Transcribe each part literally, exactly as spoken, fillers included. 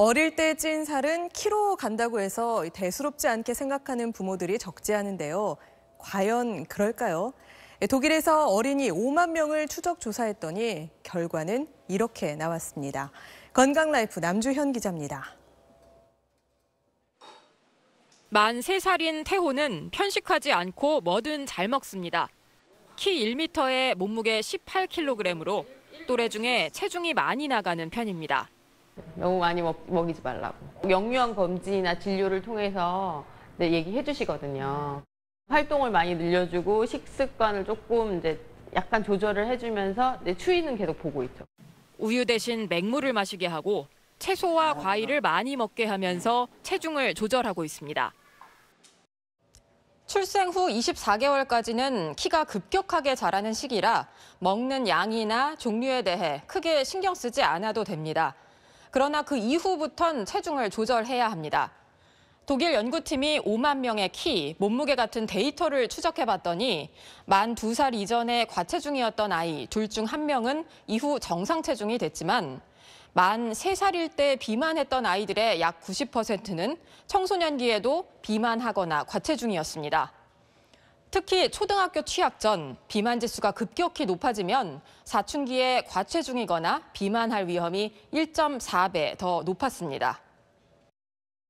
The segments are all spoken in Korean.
어릴 때 찐 살은 키로 간다고 해서 대수롭지 않게 생각하는 부모들이 적지 않은데요. 과연 그럴까요? 독일에서 어린이 오만 명을 추적 조사했더니 결과는 이렇게 나왔습니다. 건강라이프 남주현 기자입니다. 만 세 살인 태호는 편식하지 않고 뭐든 잘 먹습니다. 키 일 미터에 몸무게 십팔 킬로그램으로 또래 중에 체중이 많이 나가는 편입니다. 너무 많이 먹, 먹이지 말라고. 영유아 검진이나 진료를 통해서 네, 얘기해 주시거든요. 활동을 많이 늘려주고 식습관을 조금 이제 약간 조절을 해주면서 네, 추이는 계속 보고 있죠. 우유 대신 맹물을 마시게 하고 채소와 과일을 많이 먹게 하면서 체중을 조절하고 있습니다. 출생 후 이십사 개월까지는 키가 급격하게 자라는 시기라 먹는 양이나 종류에 대해 크게 신경 쓰지 않아도 됩니다. 그러나 그 이후부턴 체중을 조절해야 합니다. 독일 연구팀이 오만 명의 키, 몸무게 같은 데이터를 추적해봤더니 만 두 살 이전에 과체중이었던 아이 둘 중 한 명은 이후 정상 체중이 됐지만 만 세 살일 때 비만했던 아이들의 약 구십 퍼센트는 청소년기에도 비만하거나 과체중이었습니다. 특히 초등학교 취학 전 비만 지수가 급격히 높아지면 사춘기에 과체중이거나 비만할 위험이 일 점 사 배 더 높았습니다.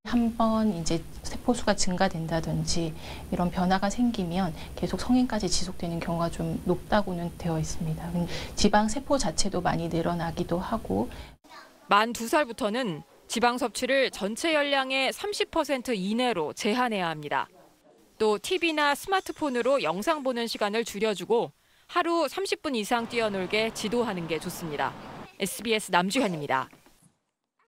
한 번 이제 세포수가 증가된다든지 이런 변화가 생기면 계속 성인까지 지속되는 경우가 좀 높다고는 되어 있습니다. 지방 세포 자체도 많이 늘어나기도 하고. 만 두 살부터는 지방 섭취를 전체 열량의 삼십 퍼센트 이내로 제한해야 합니다. 또 티비나 스마트폰으로 영상 보는 시간을 줄여주고 하루 삼십 분 이상 뛰어놀게 지도하는 게 좋습니다. 에스비에스 남주현입니다.